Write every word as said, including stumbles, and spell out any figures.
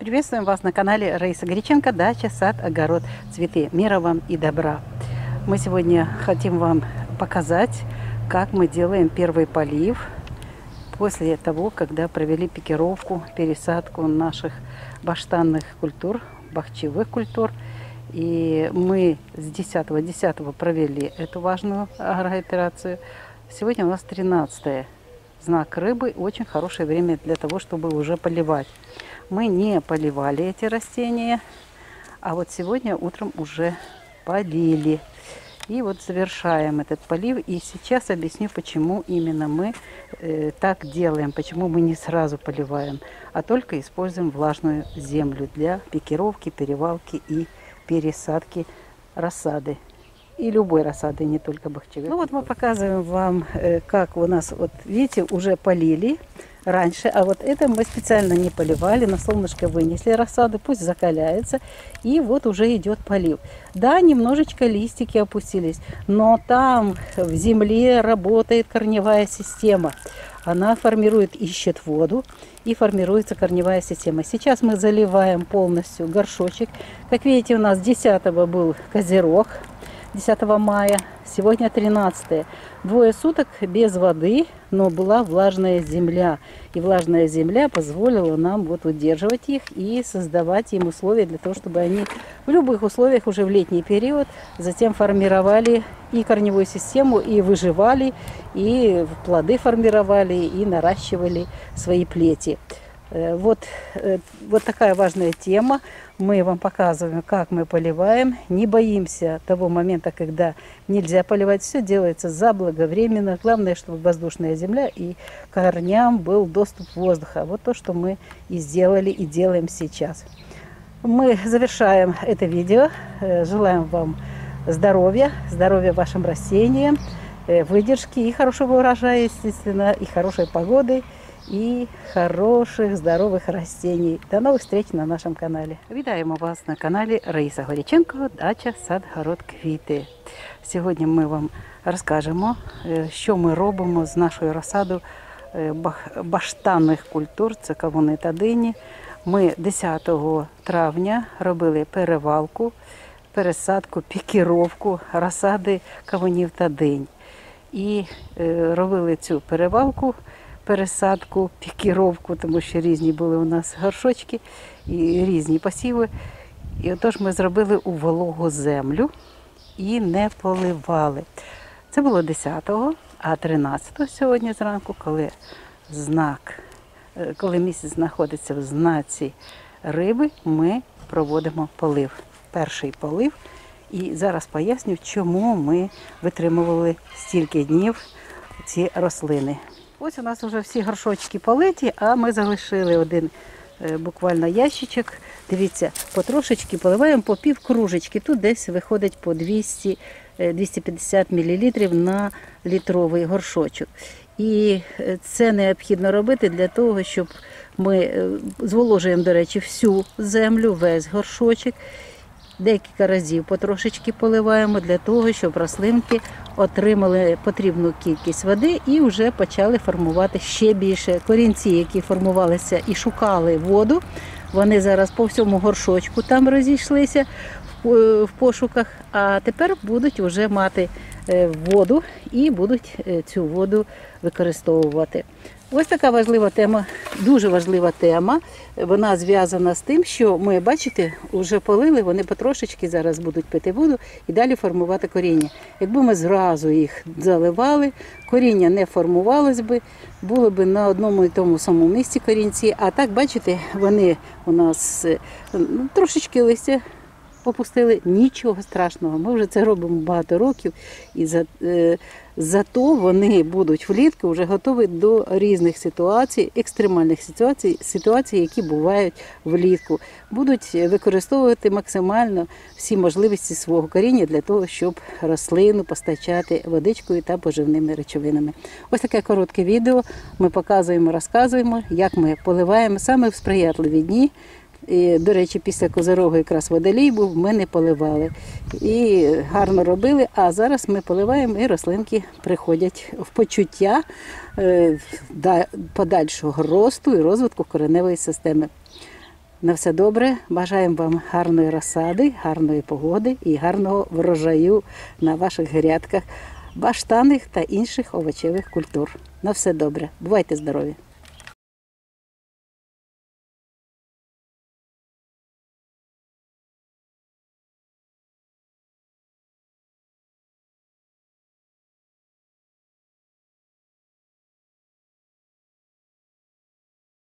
Приветствуем вас на канале Раиса Горяченко, дача, сад, огород, цветы. Мира вам и добра. Мы сегодня хотим вам показать, как мы делаем первый полив после того, когда провели пикировку, пересадку наших баштанных культур, бахчевых культур. И мы с десятого десятого провели эту важную агрооперацию. Сегодня у нас тринадцатое. Знак рыбы. Очень хорошее время для того, чтобы уже поливать. Мы не поливали эти растения, а вот сегодня утром уже полили. И вот завершаем этот полив. И сейчас объясню, почему именно мы э, так делаем, почему мы не сразу поливаем, а только используем влажную землю для пикировки, перевалки и пересадки рассады. И любой рассады, не только бахчевой. Ну вот мы показываем вам, как у нас, вот видите, уже полили раньше. А вот это мы специально не поливали, на солнышко вынесли рассаду, пусть закаляется. И вот уже идет полив. Да, немножечко листики опустились, но там в земле работает корневая система. Она формирует, ищет воду и формируется корневая система. Сейчас мы заливаем полностью горшочек. Как видите, у нас десятого был козерог. десятого мая, сегодня тринадцатое. Двое суток без воды, но была влажная земля. И влажная земля позволила нам вот удерживать их и создавать им условия для того, чтобы они в любых условиях уже в летний период затем формировали и корневую систему, и выживали, и плоды формировали, и наращивали свои плети. Вот, вот такая важная тема. Мы вам показываем, как мы поливаем. Не боимся того момента, когда нельзя поливать. Все делается заблаговременно. Главное, чтобы воздушная земля и корням был доступ воздуха. Вот то, что мы и сделали, и делаем сейчас. Мы завершаем это видео. Желаем вам здоровья, здоровья вашим растениям, выдержки и хорошего урожая, естественно, и хорошей погоды. И хороших, здоровых растений. До новых встреч на нашем канале. Вітаємо вас на каналі Раїса Горяченко, дача, сад, город, квіти. Сьогодні ми вам розкажемо, що ми робимо з нашою розсадою баштанних культур, це кавуни та дині. Ми десятого травня робили перевалку, пересадку, пікіровку розсади кавунів та динь. І робили цю перевалку, пересадку, пікіровку, тому що різні були у нас горшочки і різні посіви. І отож ми зробили у вологу землю і не поливали. Це було десятого, а тринадцятого сьогодні зранку, коли знак, коли місяць знаходиться в знаці риби, ми проводимо полив. Перший полив. І зараз поясню, чому ми витримували стільки днів ці рослини. Ось у нас вже всі горшочки политі, а ми залишили один буквально ящичок. Дивіться, потрошечки поливаємо по пів кружечки. Тут десь виходить по двісті - двісті п'ятдесят мілілітрів на літровий горшочок. І це необхідно робити для того, щоб ми зволожуємо, до речі, всю землю, весь горшочок. Декілька разів потрошечки поливаємо для того, щоб рослинки отримали потрібну кількість води і вже почали формувати ще більше. Корінці, які формувалися і шукали воду, вони зараз по всьому горшочку там розійшлися в пошуках, а тепер будуть вже мати воду і будуть цю воду використовувати. Ось така важлива тема, дуже важлива тема. Вона зв'язана з тим, що ми, бачите, вже полили, вони потрошечки зараз будуть пити воду і далі формувати коріння. Якби ми зразу їх заливали, коріння не формувалось би, були б на одному і тому самому місці корінці. А так, бачите, вони у нас трошечки листя опустили, нічого страшного. Ми вже це робимо багато років, і за, е, зато вони будуть влітку вже готові до різних ситуацій, екстремальних ситуацій, ситуацій, які бувають влітку. Будуть використовувати максимально всі можливості свого коріння для того, щоб рослину постачати водичкою та поживними речовинами. Ось таке коротке відео. Ми показуємо, розказуємо, як ми поливаємо саме в сприятливі дні. І, до речі, після козирогу якраз водолій був, ми не поливали. І гарно робили, а зараз ми поливаємо і рослинки приходять в почуття подальшого росту і розвитку кореневої системи. На все добре. Бажаємо вам гарної розсади, гарної погоди і гарного врожаю на ваших грядках баштанних та інших овочевих культур. На все добре. Бувайте здорові!